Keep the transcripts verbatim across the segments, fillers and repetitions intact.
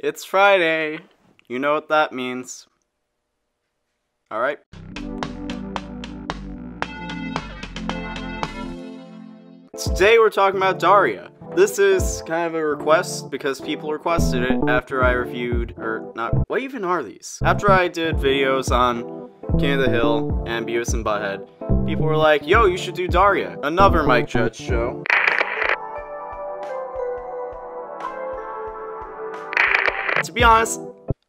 It's Friday. You know what that means. All right. Today we're talking about Daria. This is kind of a request because people requested it after I reviewed, or not, what even are these? After I did videos on King of the Hill and Beavis and Butthead, people were like, yo, you should do Daria, another Mike Judge show. To be honest,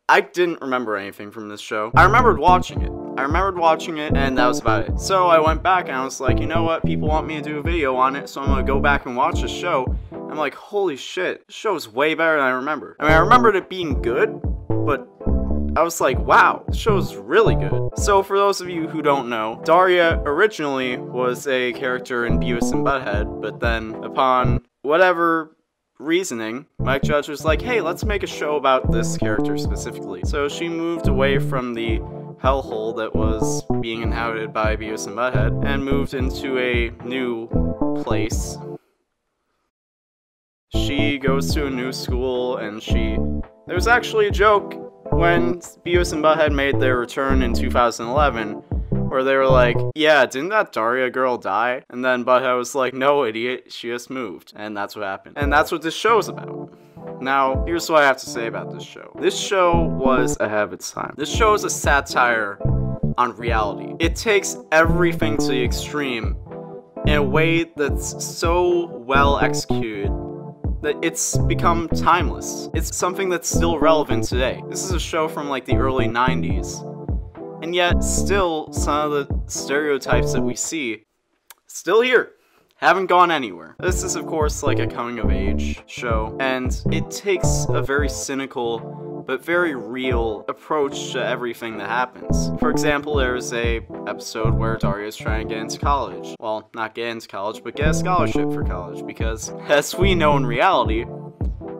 I didn't remember anything from this show. I remembered watching it. I remembered watching it, and that was about it. So I went back and I was like, you know what? People want me to do a video on it, so I'm gonna go back and watch this show. I'm like, holy shit, this show is way better than I remember. I mean, I remembered it being good, but I was like, wow, this show is really good. So for those of you who don't know, Daria originally was a character in Beavis and Butthead, but then upon whatever reasoning, Mike Judge was like, hey, let's make a show about this character specifically. So she moved away from the hellhole that was being inhabited by Beavis and Butthead and moved into a new place. She goes to a new school and she... There was actually a joke when Beavis and Butthead made their return in two thousand eleven where they were like, yeah, didn't that Daria girl die? And then Butthead was like, no, idiot, she just moved. And that's what happened. And that's what this show's about. Now, here's what I have to say about this show. This show was ahead of its time. This show is a satire on reality. It takes everything to the extreme in a way that's so well executed that it's become timeless. It's something that's still relevant today. This is a show from like the early nineties, and yet still some of the stereotypes that we see still here. Haven't gone anywhere. This is, of course, like a coming-of-age show, and it takes a very cynical but very real approach to everything that happens. For example, there's a episode where Daria's trying to get into college. Well, not get into college, but get a scholarship for college, because as we know in reality,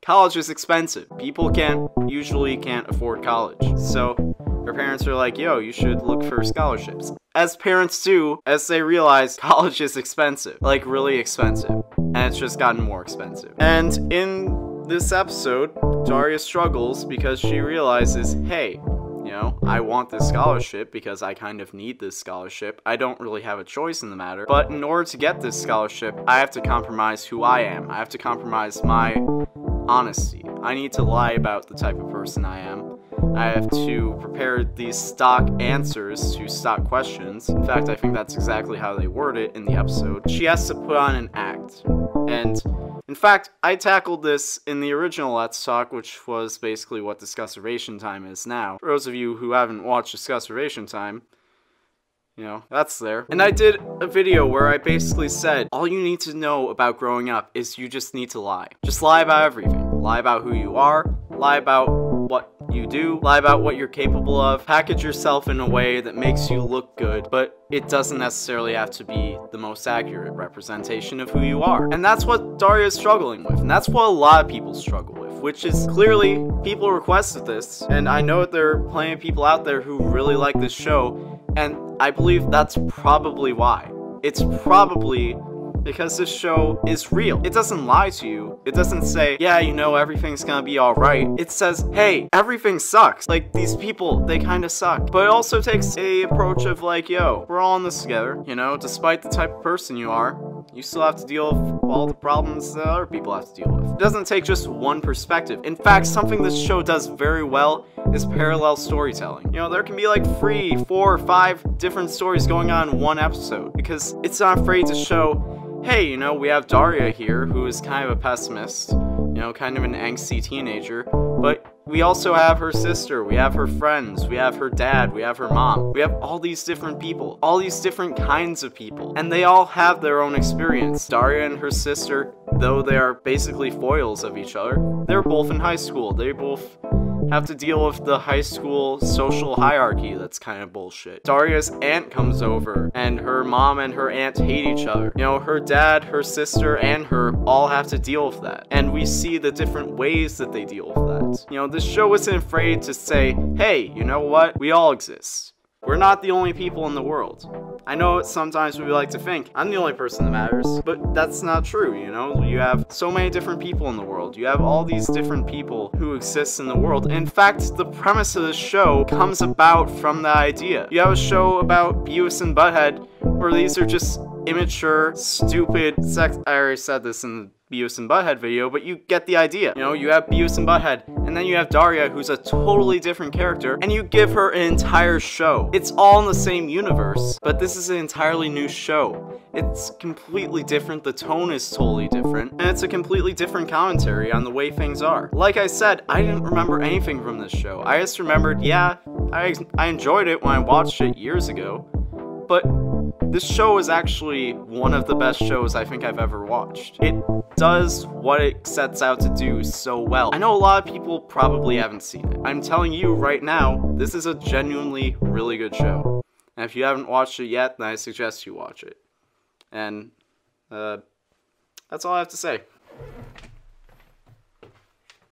college is expensive. People can't, usually can't afford college. So her parents are like, yo, you should look for scholarships. As parents do, as they realize college is expensive, like really expensive, and it's just gotten more expensive. And in this episode, Daria struggles because she realizes, hey, you know, I want this scholarship because I kind of need this scholarship. I don't really have a choice in the matter, but in order to get this scholarship, I have to compromise who I am. I have to compromise my honesty. I need to lie about the type of person I am. I have to prepare these stock answers to stock questions. In fact, I think that's exactly how they word it in the episode. She has to put on an act. And, in fact, I tackled this in the original Let's Talk, which was basically what Discusservation Time is now. For those of you who haven't watched Discusservation Time, you know, that's there. And I did a video where I basically said, all you need to know about growing up is you just need to lie. Just lie about everything. Lie about who you are, lie about what you do, lie about what you're capable of, package yourself in a way that makes you look good, but it doesn't necessarily have to be the most accurate representation of who you are. And that's what Daria is struggling with, and that's what a lot of people struggle with, which is clearly people requested this, and I know that there are plenty of people out there who really like this show, and I believe that's probably why. It's probably because this show is real. It doesn't lie to you. It doesn't say, yeah, you know, everything's gonna be all right. It says, hey, everything sucks. Like, these people, they kind of suck. But it also takes a approach of like, yo, we're all in this together. You know, despite the type of person you are, you still have to deal with all the problems that other people have to deal with. It doesn't take just one perspective. In fact, something this show does very well is parallel storytelling. You know, there can be like three, four, or five different stories going on in one episode because it's not afraid to show, hey, you know, we have Daria here, who is kind of a pessimist, you know, kind of an angsty teenager, but we also have her sister, we have her friends, we have her dad, we have her mom, we have all these different people, all these different kinds of people, and they all have their own experience. Daria and her sister, though they are basically foils of each other, they're both in high school, they both have to deal with the high school social hierarchy that's kind of bullshit. Daria's aunt comes over, and her mom and her aunt hate each other. You know, her dad, her sister, and her all have to deal with that. And we see the different ways that they deal with that. You know, this show isn't afraid to say, hey, you know what? We all exist. We're not the only people in the world. I know sometimes we like to think, I'm the only person that matters, but that's not true, you know? You have so many different people in the world. You have all these different people who exist in the world. In fact, the premise of this show comes about from the idea. You have a show about Beavis and Butthead, where these are just immature, stupid sex- I already said this in the Beavis and Butthead video, but you get the idea. You know, you have Beavis and Butthead, and then you have Daria, who's a totally different character, and you give her an entire show. It's all in the same universe, but this is an entirely new show. It's completely different, the tone is totally different, and it's a completely different commentary on the way things are. Like I said, I didn't remember anything from this show. I just remembered, yeah, I, I enjoyed it when I watched it years ago, but this show is actually one of the best shows I think I've ever watched. It does what it sets out to do so well. I know a lot of people probably haven't seen it. I'm telling you right now, this is a genuinely really good show. And if you haven't watched it yet, then I suggest you watch it. And, uh, that's all I have to say.